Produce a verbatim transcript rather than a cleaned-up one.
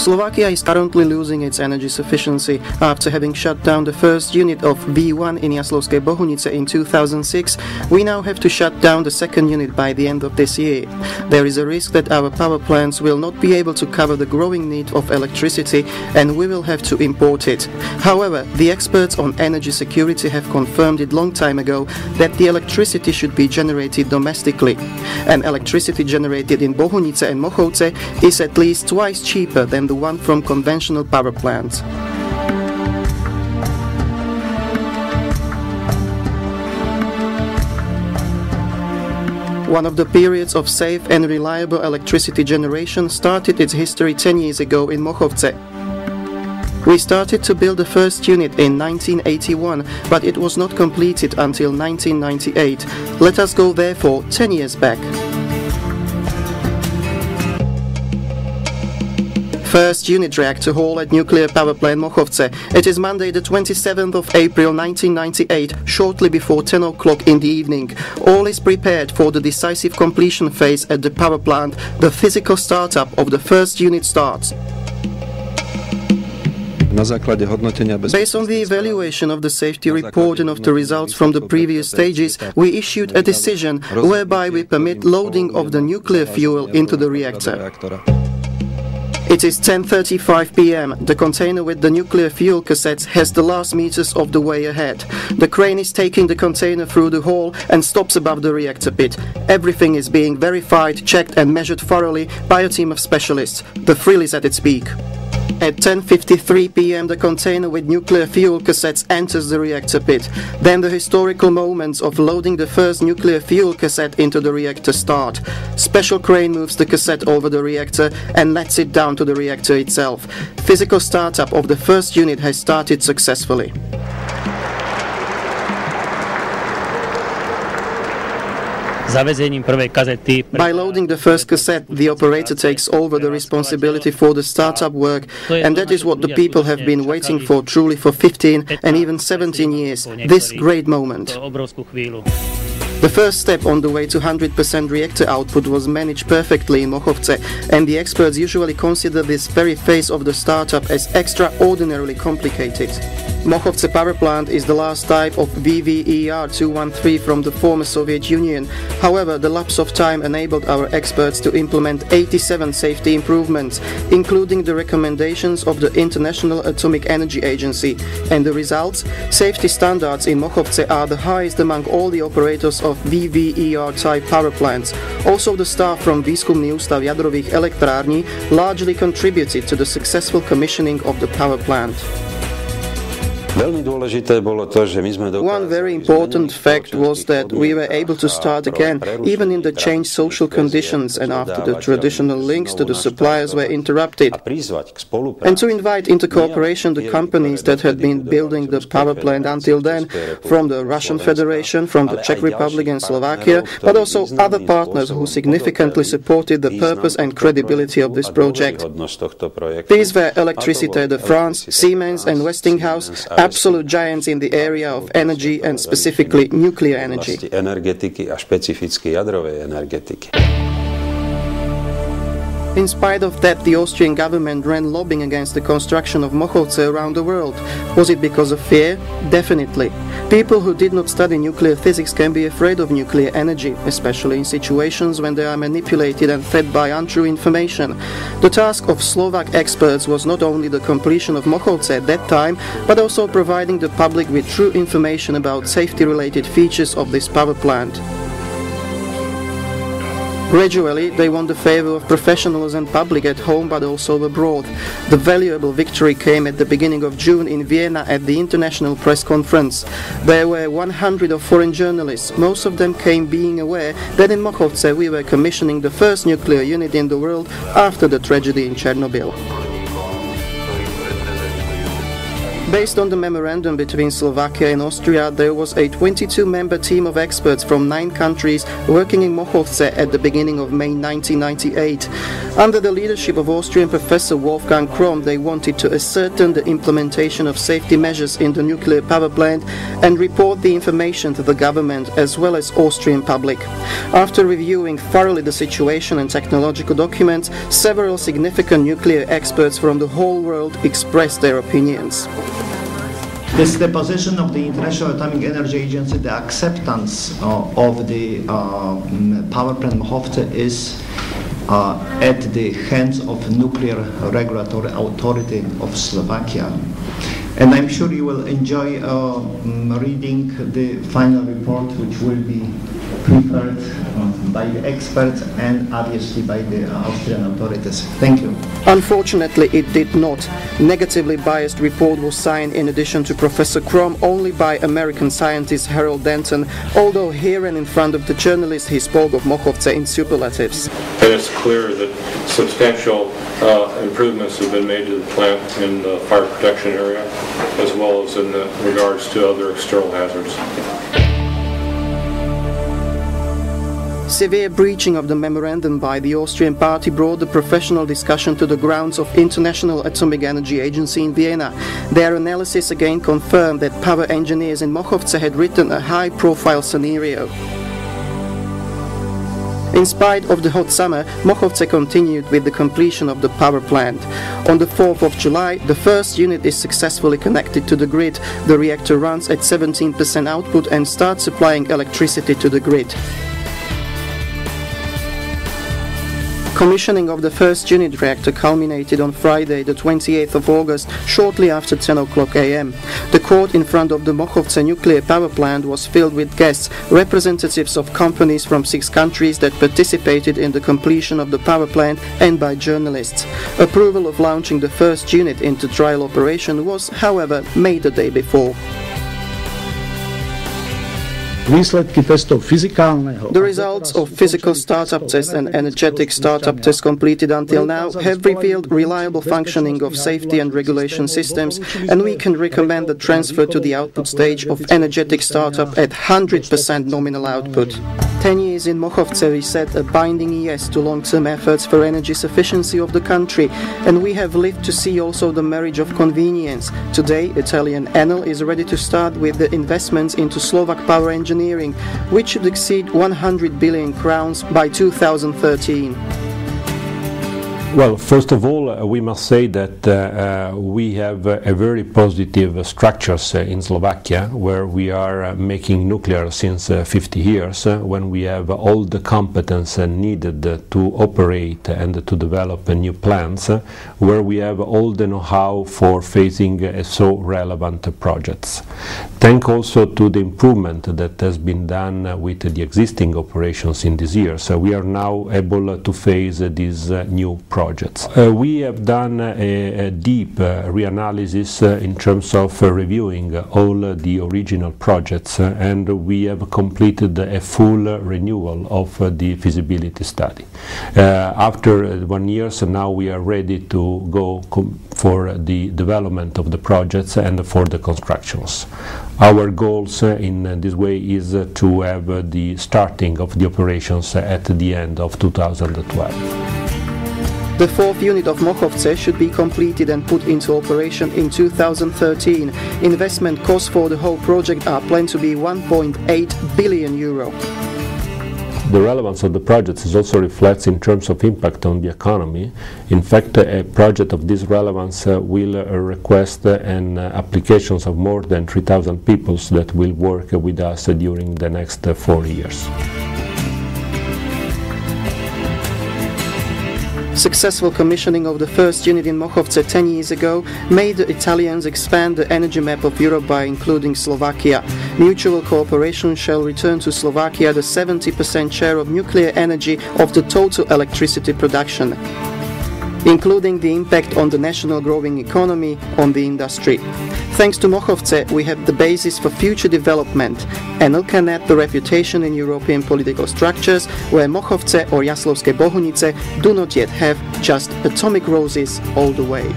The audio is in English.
Slovakia is currently losing its energy sufficiency. After having shut down the first unit of V one in Jaslovské Bohunice in two thousand six, we now have to shut down the second unit by the end of this year. There is a risk that our power plants will not be able to cover the growing need of electricity and we will have to import it. However, the experts on energy security have confirmed it long time ago that the electricity should be generated domestically. And electricity generated in Bohunice and Mochovce is at least twice cheaper than the one from conventional power plants. One of the periods of safe and reliable electricity generation started its history ten years ago in Mochovce. We started to build the first unit in nineteen eighty-one, but it was not completed until nineteen ninety-eight. Let us go therefore ten years back. First unit reactor hall at nuclear power plant Mochovce. It is Monday the twenty-seventh of April nineteen ninety-eight, shortly before ten o'clock in the evening. All is prepared for the decisive completion phase at the power plant. The physical startup of the first unit starts. Based on the evaluation of the safety report and of the results from the previous stages, we issued a decision whereby we permit loading of the nuclear fuel into the reactor. It is ten thirty-five p m The container with the nuclear fuel cassettes has the last meters of the way ahead. The crane is taking the container through the hall and stops above the reactor pit. Everything is being verified, checked and measured thoroughly by a team of specialists. The thrill is at its peak. At ten fifty-three p m the container with nuclear fuel cassettes enters the reactor pit. Then the historical moments of loading the first nuclear fuel cassette into the reactor start. Special crane moves the cassette over the reactor and lets it down to the reactor itself. Physical startup of the first unit has started successfully. By loading the first cassette, the operator takes over the responsibility for the startup work, and that is what the people have been waiting for truly for fifteen and even seventeen years, this great moment. The first step on the way to one hundred percent reactor output was managed perfectly in Mochovce, and the experts usually consider this very phase of the startup as extraordinarily complicated. Mochovce power plant is the last type of V V E R two thirteen from the former Soviet Union. However, the lapse of time enabled our experts to implement eighty-seven safety improvements, including the recommendations of the International Atomic Energy Agency. And the results? Safety standards in Mochovce are the highest among all the operators of V V E R-type power plants. Also, the staff from Výskumný ústav jadrových elektrární largely contributed to the successful commissioning of the power plant. One very important fact was that we were able to start again, even in the changed social conditions and after the traditional links to the suppliers were interrupted, and to invite into cooperation the companies that had been building the power plant until then, from the Russian Federation, from the Czech Republic and Slovakia, but also other partners who significantly supported the purpose and credibility of this project. These were Electricité de France, Siemens and Westinghouse, absolute giants in the area of energy and specifically nuclear energy. In spite of that, the Austrian government ran lobbying against the construction of Mochovce around the world. Was it because of fear? Definitely. People who did not study nuclear physics can be afraid of nuclear energy, especially in situations when they are manipulated and fed by untrue information. The task of Slovak experts was not only the completion of Mochovce at that time, but also providing the public with true information about safety-related features of this power plant. Gradually, they won the favor of professionals and public at home but also abroad. The valuable victory came at the beginning of June in Vienna at the International Press Conference. There were one hundred of foreign journalists. Most of them came being aware that in Mochovce we were commissioning the first nuclear unit in the world after the tragedy in Chernobyl. Based on the memorandum between Slovakia and Austria, there was a twenty-two member team of experts from nine countries working in Mochovce at the beginning of May nineteen ninety-eight. Under the leadership of Austrian Professor Wolfgang Kron, they wanted to ascertain the implementation of safety measures in the nuclear power plant and report the information to the government as well as Austrian public. After reviewing thoroughly the situation and technological documents, several significant nuclear experts from the whole world expressed their opinions. This is the position of the International Atomic Energy Agency. The acceptance uh, of the uh, power plant Mochovce is uh, at the hands of Nuclear Regulatory Authority of Slovakia. And I'm sure you will enjoy uh, reading the final report, which will be prepared by the experts and obviously by the Austrian authorities. Thank you. Unfortunately, it did not. Negatively biased report was signed in addition to Professor Kron only by American scientist Harold Denton, although here and in front of the journalists he spoke of Mochovce in superlatives. And it's clear that substantial uh, improvements have been made to the plant in the fire protection area as well as in the regards to other external hazards. Severe breaching of the memorandum by the Austrian party brought the professional discussion to the grounds of International Atomic Energy Agency in Vienna. Their analysis again confirmed that power engineers in Mochovce had written a high-profile scenario. In spite of the hot summer, Mochovce continued with the completion of the power plant. On the fourth of July, the first unit is successfully connected to the grid. The reactor runs at seventeen percent output and starts supplying electricity to the grid. Commissioning of the first unit reactor culminated on Friday, the twenty-eighth of August, shortly after ten o'clock a m The court in front of the Mochovce nuclear power plant was filled with guests, representatives of companies from six countries that participated in the completion of the power plant, and by journalists. Approval of launching the first unit into trial operation was, however, made the day before. The results of physical startup tests and energetic startup tests completed until now have revealed reliable functioning of safety and regulation systems, and we can recommend the transfer to the output stage of energetic startup at one hundred percent nominal output. Ten years in Mochovce, we said a binding yes to long-term efforts for energy sufficiency of the country, and we have lived to see also the marriage of convenience. Today, Italian Enel is ready to start with the investments into Slovak power engineering, which should exceed one hundred billion crowns by two thousand thirteen. Well, first of all, uh, we must say that uh, uh, we have uh, a very positive uh, structures uh, in Slovakia, where we are uh, making nuclear since uh, fifty years, uh, when we have all the competence uh, needed uh, to operate and uh, to develop uh, new plants, uh, where we have all the know-how for facing uh, so relevant uh, projects. Thank also to the improvement that has been done uh, with uh, the existing operations in these years, so we are now able uh, to face uh, these uh, new projects. Projects. Uh, we have done a, a deep uh, reanalysis uh, in terms of uh, reviewing all uh, the original projects, uh, and we have completed a full uh, renewal of uh, the feasibility study. Uh, after uh, one year, so now we are ready to go com for the development of the projects and for the constructions. Our goals uh, in uh, this way is uh, to have uh, the starting of the operations uh, at the end of two thousand twelve. The fourth unit of Mochovce should be completed and put into operation in two thousand thirteen. Investment costs for the whole project are planned to be one point eight billion euro. The relevance of the projects is also reflects in terms of impact on the economy. In fact, a project of this relevance uh, will uh, request uh, an uh, applications of more than three thousand people that will work uh, with us uh, during the next uh, four years. Successful commissioning of the first unit in Mochovce ten years ago made the Italians expand the energy map of Europe by including Slovakia. Mutual cooperation shall return to Slovakia the seventy percent share of nuclear energy of the total electricity production, including the impact on the national growing economy, on the industry. Thanks to Mochovce, we have the basis for future development. Enel can add the reputation in European political structures where Mochovce or Jaslovské Bohunice do not yet have, just atomic roses all the way.